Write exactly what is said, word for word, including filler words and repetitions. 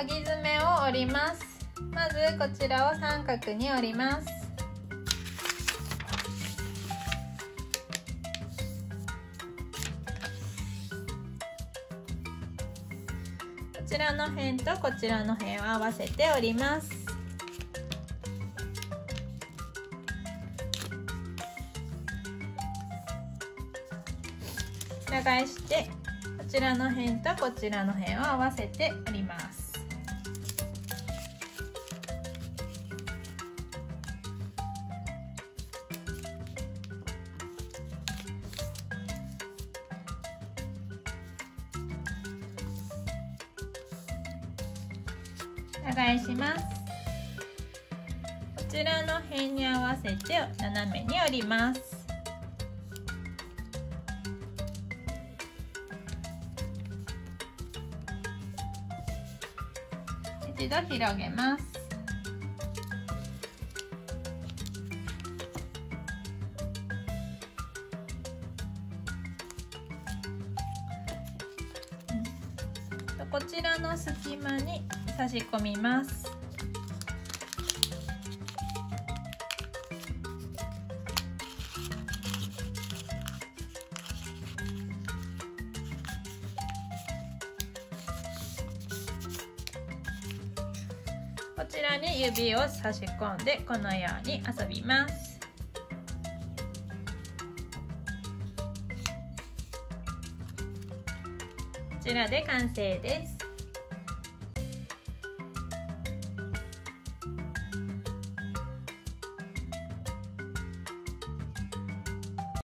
かぎ爪を折ります。まずこちらを三角に折ります。こちらの辺とこちらの辺を合わせて折ります。裏返してこちらの辺とこちらの辺を合わせて折ります。裏返します。こちらの辺に合わせて斜めに折ります。一度広げます。こちらの隙間に差し込みます。こちらに指を差し込んでこのように遊びます。こちらで完成です。